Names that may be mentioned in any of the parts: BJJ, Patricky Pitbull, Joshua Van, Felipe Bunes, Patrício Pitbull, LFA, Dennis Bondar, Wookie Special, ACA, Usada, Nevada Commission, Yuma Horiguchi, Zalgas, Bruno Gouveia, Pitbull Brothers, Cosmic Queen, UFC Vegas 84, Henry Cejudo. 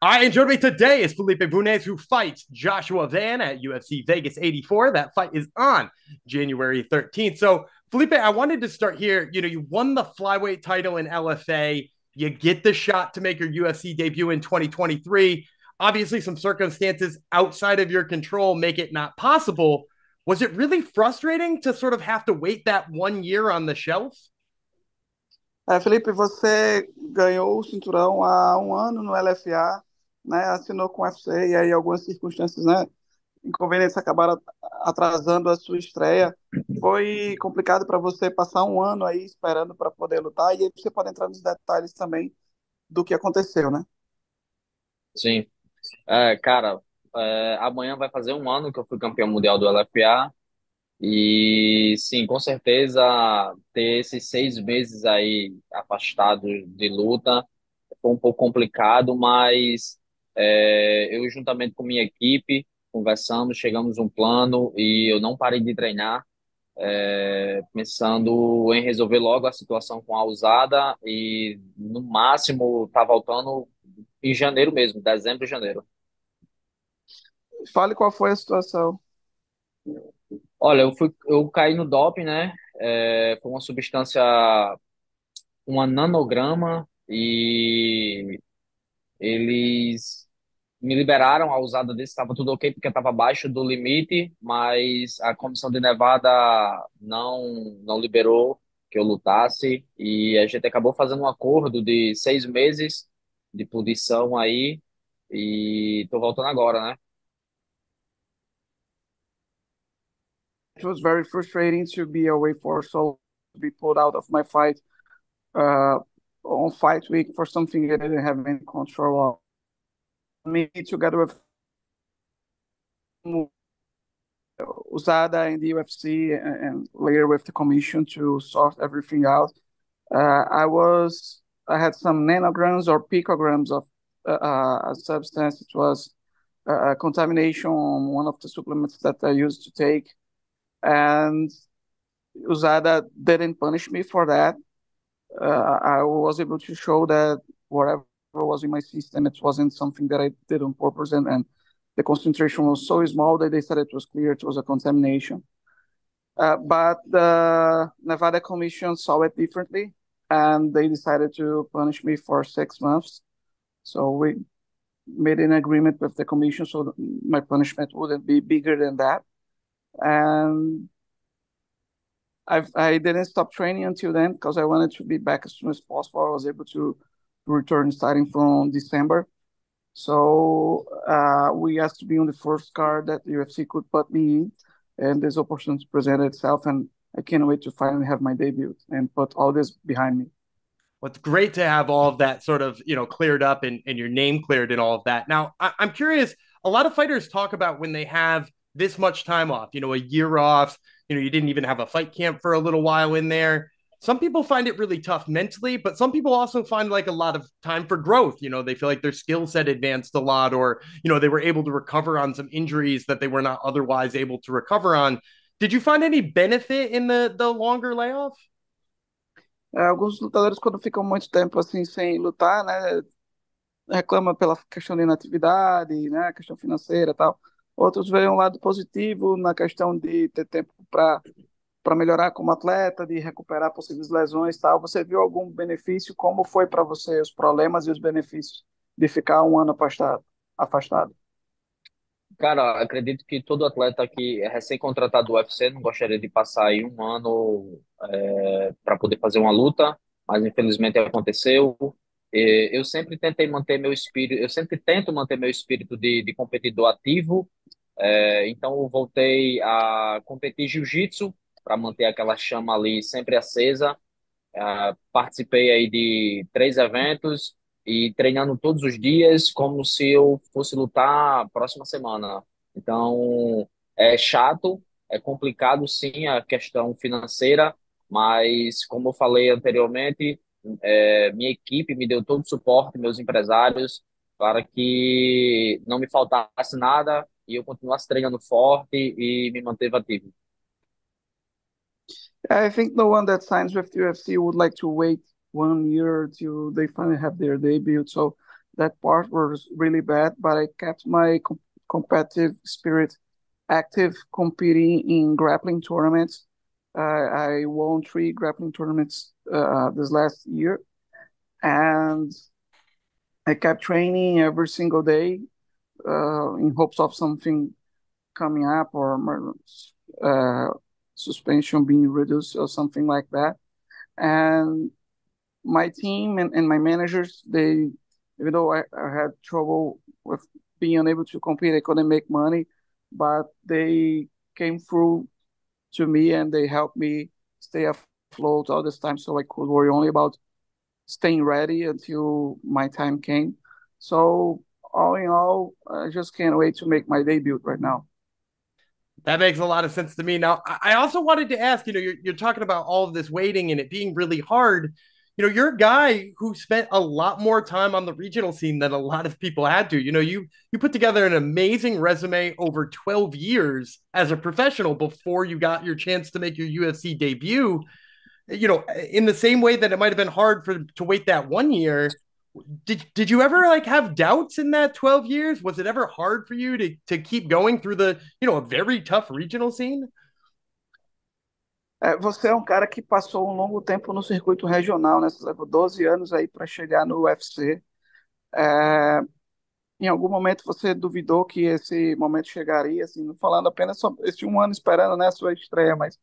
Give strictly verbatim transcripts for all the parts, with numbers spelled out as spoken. All right, and joining me today is Felipe Bunes, who fights Joshua Van at U F C Vegas eighty-four. That fight is on January thirteenth. So, Felipe, I wanted to start here. You know, you won the flyweight title in L F A. You get the shot to make your U F C debut in twenty twenty-three. Obviously, some circumstances outside of your control make it not possible. Was it really frustrating to sort of have to wait that one year on the shelf? É, Felipe, você ganhou o cinturão há um ano no L F A. Né, assinou com o U F C e aí algumas circunstâncias, né, inconvenientes acabaram atrasando a sua estreia. Foi complicado para você passar um ano aí esperando para poder lutar, e aí você pode entrar nos detalhes também do que aconteceu, né? Sim. É, cara, é, amanhã vai fazer um ano que eu fui campeão mundial do L F A, e sim, com certeza ter esses seis meses aí afastados de luta foi um pouco complicado, mas É, eu, juntamente com minha equipe, conversamos, chegamos a um plano e eu não parei de treinar, é, pensando em resolver logo a situação com a Usada e, no máximo, tá voltando em janeiro mesmo, dezembro e janeiro. Fale qual foi a situação. Olha, eu, fui, eu caí no doping, né? É, foi uma substância, uma nanograma, e eles me liberaram a usada desse, estava tudo ok, porque estava abaixo do limite, mas a comissão de Nevada não, não liberou que eu lutasse, e a gente acabou fazendo um acordo de seis meses de punição aí, e tô voltando agora, né? It was very frustrating to be away for so long, to be pulled out of my fight uh, on fight week for something I didn't have any control of. Me together with Usada and the U F C and later with the commission to sort everything out. Uh, I was, I had some nanograms or picograms of uh, a substance. It was a contamination on one of the supplements that I used to take. And Usada didn't punish me for that. Uh, I was able to show that whatever was in my system, it wasn't something that I did on purpose, and, and the concentration was so small that they said it was clear it was a contamination. Uh, but the Nevada Commission saw it differently, and they decided to punish me for six months. So we made an agreement with the Commission so that my punishment wouldn't be bigger than that. And I've, I didn't stop training until then because I wanted to be back as soon as possible. I was able to return starting from December. So uh, we asked to be on the first card that the U F C could put me in, and this opportunity presented itself, and I can't wait to finally have my debut and put all this behind me. Well, it's great to have all of that sort of, you know, cleared up and, and your name cleared and all of that. Now, I, I'm curious, a lot of fighters talk about when they have this much time off, you know, a year off, you know, you didn't even have a fight camp for a little while in there. Some people find it really tough mentally, but some people also find like a lot of time for growth. You know, they feel like their skill set advanced a lot, or, you know, they were able to recover on some injuries that they were not otherwise able to recover on. Did you find any benefit in the, the longer layoff? É, alguns lutadores, quando ficam muito tempo assim sem lutar, né, reclamam pela questão de inatividade, né, questão financeira e tal. Outros veem um lado positivo na questão de ter tempo para para melhorar como atleta, de recuperar possíveis lesões e tal. Você viu algum benefício? Como foi para você os problemas e os benefícios de ficar um ano afastado? afastado? Cara, acredito que todo atleta que é recém-contratado do U F C não gostaria de passar aí um ano é, para poder fazer uma luta, mas infelizmente aconteceu. Eu sempre tentei manter meu espírito, eu sempre tento manter meu espírito de, de competidor ativo, é, então eu voltei a competir jiu-jitsu para manter aquela chama ali sempre acesa. É, participei aí de três eventos e treinando todos os dias como se eu fosse lutar a próxima semana. Então é chato, é complicado sim a questão financeira, mas como eu falei anteriormente, É, minha equipe me deu todo o suporte, meus empresários, para que não me faltasse nada e eu continuasse treinando forte e me manteve ativo. I think the one that signs with the U F C would like to wait one year till they finally have their debut. So that part was really bad, but I kept my com competitive spirit active, competing in grappling tournaments. Uh, I won three grappling tournaments uh, this last year, and I kept training every single day uh, in hopes of something coming up or uh, suspension being reduced or something like that. And my team and, and my managers, they, even though I, I had trouble with being unable to compete, I couldn't make money, but they came through to me and they helped me stay afloat all this time, so I could worry only about staying ready until my time came. So all in all, I just can't wait to make my debut right now. That makes a lot of sense to me. Now, I also wanted to ask, you know, you're, you're talking about all of this waiting and it being really hard. You know, you're a guy who spent a lot more time on the regional scene than a lot of people had to. You know, you you put together an amazing resume over twelve years as a professional before you got your chance to make your U F C debut. You know, in the same way that it might have been hard for to wait that one year, did did you ever like have doubts in that twelve years? Was it ever hard for you to to keep going through the, you know, a very tough regional scene? Você é um cara que passou um longo tempo no circuito regional, né? Você levou doze anos aí para chegar no U F C. É, em algum momento você duvidou que esse momento chegaria, assim, não falando apenas sobre esse um ano esperando, né, a sua estreia, mas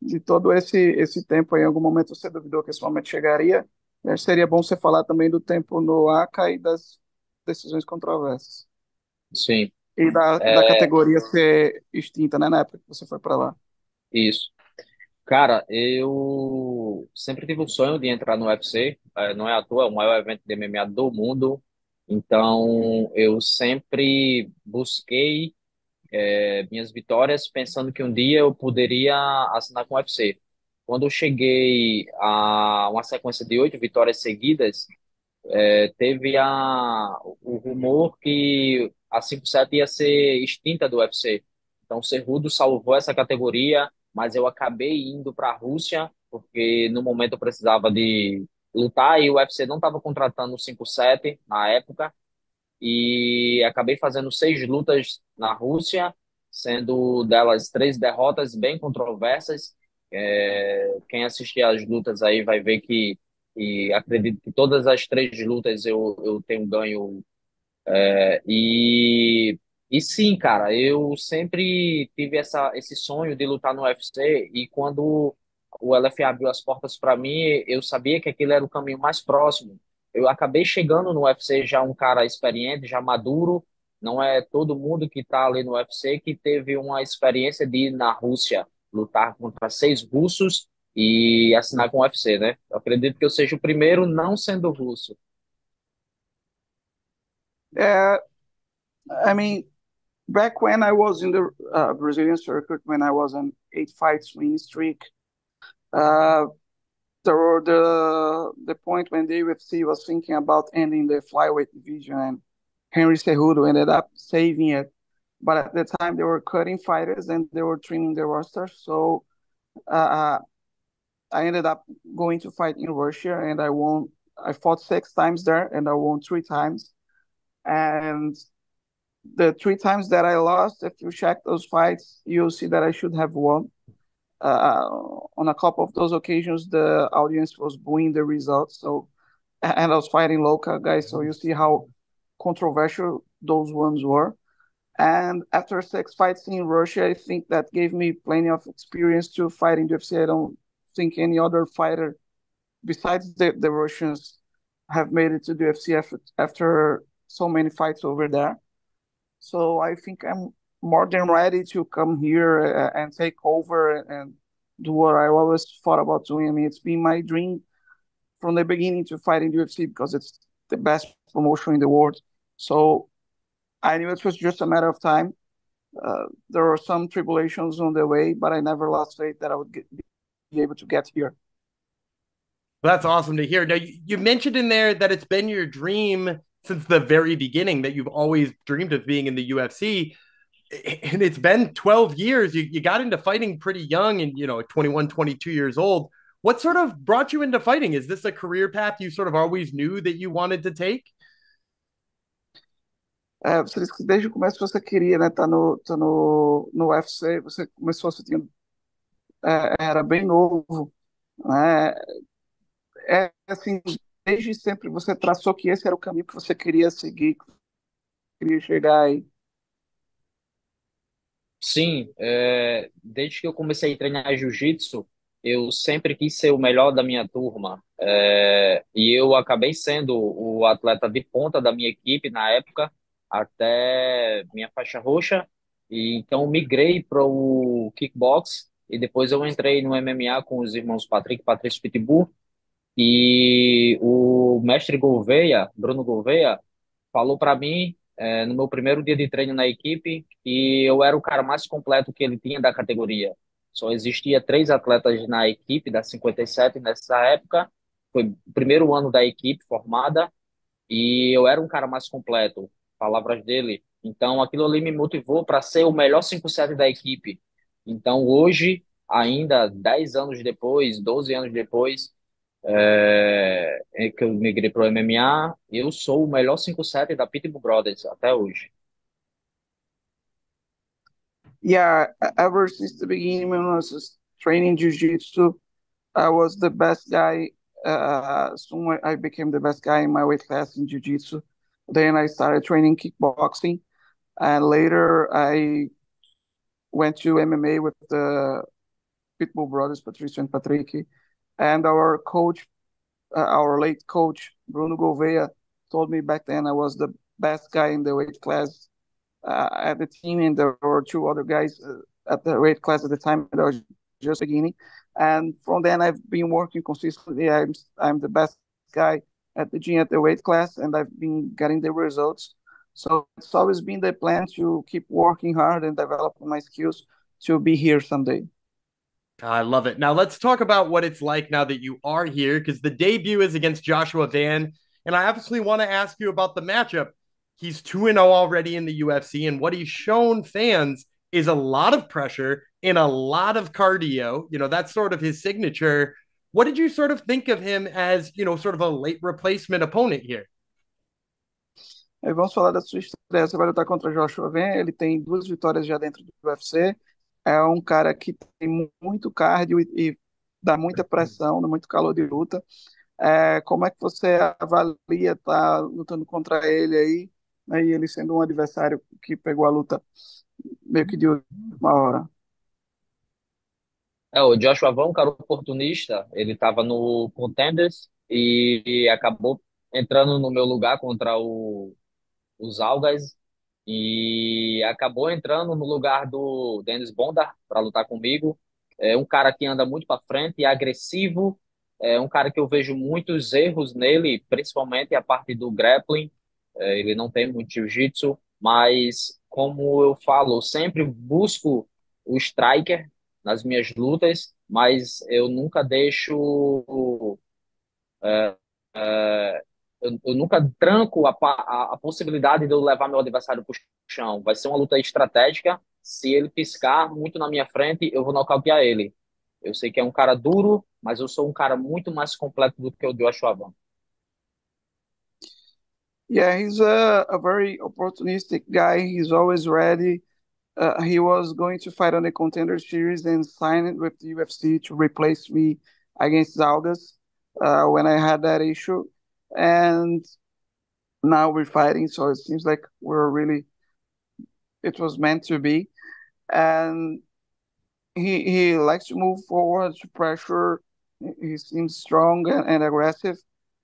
de todo esse esse tempo aí, em algum momento você duvidou que esse momento chegaria? Eu acho que seria bom você falar também do tempo no A C A e das decisões controversas. Sim. E da, é... da categoria ser extinta, né, na época que você foi para lá. Isso. Cara, eu sempre tive o sonho de entrar no U F C, não é à toa, é o maior evento de M M A do mundo, então eu sempre busquei é, minhas vitórias pensando que um dia eu poderia assinar com o U F C. Quando eu cheguei a uma sequência de oito vitórias seguidas, é, teve a, o rumor que a cinco sete ia ser extinta do U F C, então o Cejudo salvou essa categoria, mas eu acabei indo para a Rússia, porque no momento eu precisava de lutar e o U F C não estava contratando o cinco sete na época, e acabei fazendo seis lutas na Rússia, sendo delas três derrotas bem controversas. É, quem assistir às lutas aí vai ver que, e acredito que todas as três lutas eu, eu tenho ganho. É, e... E sim, cara, eu sempre tive essa, esse sonho de lutar no U F C e quando o L F A abriu as portas para mim, eu sabia que aquele era o caminho mais próximo. Eu acabei chegando no U F C já um cara experiente, já maduro, não é todo mundo que está ali no U F C que teve uma experiência de ir na Rússia, lutar contra seis russos e assinar com o U F C, né? Eu acredito que eu seja o primeiro não sendo russo. É, I mean... Back when I was in the uh, Brazilian circuit, when I was on eight fights winning streak, uh, there were the the point when the U F C was thinking about ending the flyweight division, and Henry Cejudo ended up saving it. But at the time, they were cutting fighters and they were trimming the roster. So uh, I ended up going to fight in Russia, and I won. I fought six times there, and I won three times, and the three times that I lost, if you check those fights, you'll see that I should have won. Uh, on a couple of those occasions, the audience was booing the results. So, and I was fighting local guys, so you see how controversial those ones were. And after six fights in Russia, I think that gave me plenty of experience to fight in U F C. I don't think any other fighter besides the, the Russians have made it to the U F C after, after so many fights over there. So I think I'm more than ready to come here and take over and do what I always thought about doing. I mean, it's been my dream from the beginning to fight in the U F C because it's the best promotion in the world. So I knew it was just a matter of time. Uh, there were some tribulations on the way, but I never lost faith that I would get, be able to get here. That's awesome to hear. Now, you mentioned in there that it's been your dream since the very beginning that you've always dreamed of being in the U F C, and it's been twelve years. You, you got into fighting pretty young and, you know, twenty-one, twenty-two years old. What sort of brought you into fighting? Is this a career path you sort of always knew that you wanted to take? É, você disse que desde o começo você queria, né, tá no, tá no, no U F C, você começou, você tinha, é, era bem novo, né? É assim, desde sempre você traçou que esse era o caminho que você queria seguir, que queria chegar aí. Sim, é, desde que eu comecei a treinar jiu-jitsu, eu sempre quis ser o melhor da minha turma. É, e eu acabei sendo o atleta de ponta da minha equipe na época, até minha faixa roxa. E então migrei para o kickbox e depois eu entrei no M M A com os irmãos Patrick, Patrício Pitbull. E o mestre Gouveia, Bruno Gouveia, falou para mim, eh, no meu primeiro dia de treino na equipe, que eu era o cara mais completo que ele tinha da categoria. Só existia três atletas na equipe da cinquenta e sete nessa época. Foi o primeiro ano da equipe formada e eu era um cara mais completo, palavras dele. Então aquilo ali me motivou para ser o melhor cinco sete da equipe. Então hoje, ainda dez anos depois, doze anos depois, é, é que eu migrei pro M M A, eu sou o melhor cinco sete da Pitbull Brothers até hoje. Yeah, ever since the beginning when I was just training jiu-jitsu, I was the best guy. Uh, soon I became the best guy in my weight class in jiu-jitsu. Then I started training kickboxing, and later I went to M M A with the Pitbull Brothers, Patrício and Patricky. And our coach, uh, our late coach, Bruno Gouveia, told me back then I was the best guy in the weight class uh, at the team, and there were two other guys uh, at the weight class at the time that I was just beginning. And from then, I've been working consistently. I'm I'm the best guy at the gym, at the weight class, and I've been getting the results. So it's always been the plan to keep working hard and develop my skills to be here someday. I love it. Now let's talk about what it's like now that you are here, because the debut is against Joshua Van, and I obviously want to ask you about the matchup. He's two and oh already in the U F C, and what he's shown fans is a lot of pressure and a lot of cardio. You know, that's sort of his signature. What did you sort of think of him as, you know, sort of a late replacement opponent here? Aí vamos falar da sua estreia. Você vai lutar contra Joshua Van. Ele tem duas vitórias já dentro do U F C. É um cara que tem muito cardio e, e dá muita pressão, muito calor de luta. É, como é que você avalia tá lutando contra ele aí, né, e ele sendo um adversário que pegou a luta meio que de última hora? É, o Joshua Van, um cara oportunista, ele estava no Contenders e, e acabou entrando no meu lugar contra o, o Zalgas. E acabou entrando no lugar do Dennis Bondar para lutar comigo. É um cara que anda muito para frente e é agressivo. É um cara que eu vejo muitos erros nele, principalmente a parte do grappling. É, ele não tem muito jiu-jitsu, mas como eu falo, eu sempre busco o striker nas minhas lutas, mas eu nunca deixo... É, é, Eu, eu nunca tranco a, a, a possibilidade de eu levar meu adversário para o chão. Vai ser uma luta estratégica. Se ele piscar muito na minha frente, eu vou nocautear ele. Eu sei que é um cara duro, mas eu sou um cara muito mais completo do que o Joshua Van. Yeah, he's a, a very opportunistic guy. He's always ready. Uh, he was going to fight on the Contender Series and signed with the U F C to replace me against Zalgas uh, when I had that issue. And now we're fighting, so it seems like we're really, it was meant to be. And he he likes to move forward, to pressure. He seems strong and, and aggressive,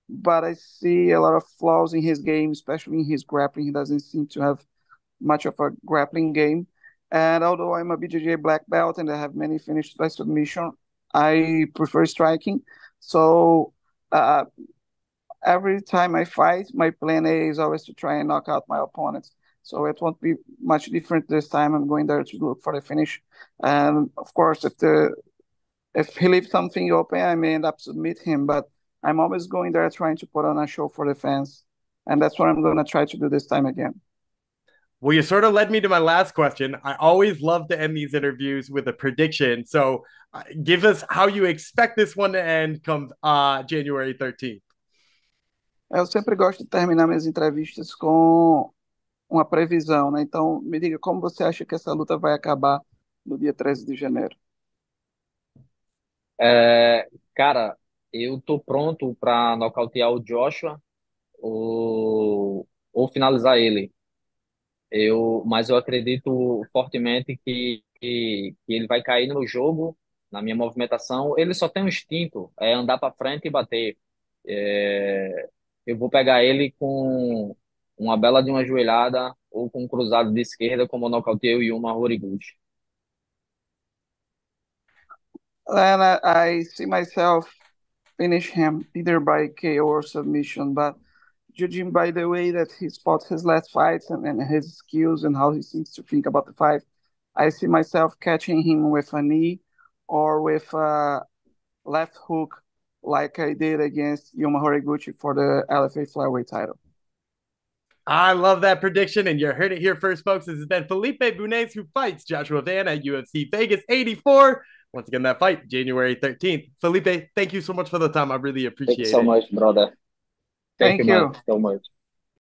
but I see a lot of flaws in his game, especially in his grappling. He doesn't seem to have much of a grappling game. And although I'm a B J J black belt and I have many finished by submission, I prefer striking. So, uh, every time I fight, my plan A is always to try and knock out my opponents. So it won't be much different this time. I'm going there to look for the finish. And of course, if the if he leaves something open, I may end up submit him. But I'm always going there trying to put on a show for the fans. And that's what I'm going to try to do this time again. Well, you sort of led me to my last question. I always love to end these interviews with a prediction. So give us how you expect this one to end come uh, January thirteenth. Eu sempre gosto de terminar minhas entrevistas com uma previsão, né? Então, me diga, como você acha que essa luta vai acabar no dia treze de janeiro? É, cara, eu tô pronto pra nocautear o Joshua ou, ou finalizar ele. Eu, mas eu acredito fortemente que, que, que ele vai cair no meu jogo, na minha movimentação. Ele só tem um instinto, é andar para frente e bater. É, eu vou pegar ele com uma bela de uma joelhada ou com um cruzado de esquerda, como eu nocauteei o Yuma Horiguchi. Lana, I see myself finish him either by K O or submission, but judging by the way that he fought his last fights and, and his skills and how he seems to think about the fight, I see myself catching him with a knee or with a left hook like I did against Yuma Horiguchi for the L F A flyweight title. I love that prediction, and you heard it here first, folks. This has been Felipe Bunes, who fights Joshua Van at U F C Vegas eighty-four. Once again, that fight, January thirteenth. Felipe, thank you so much for the time. I really appreciate it. Thanks so much, brother. Thank, thank you, you so much.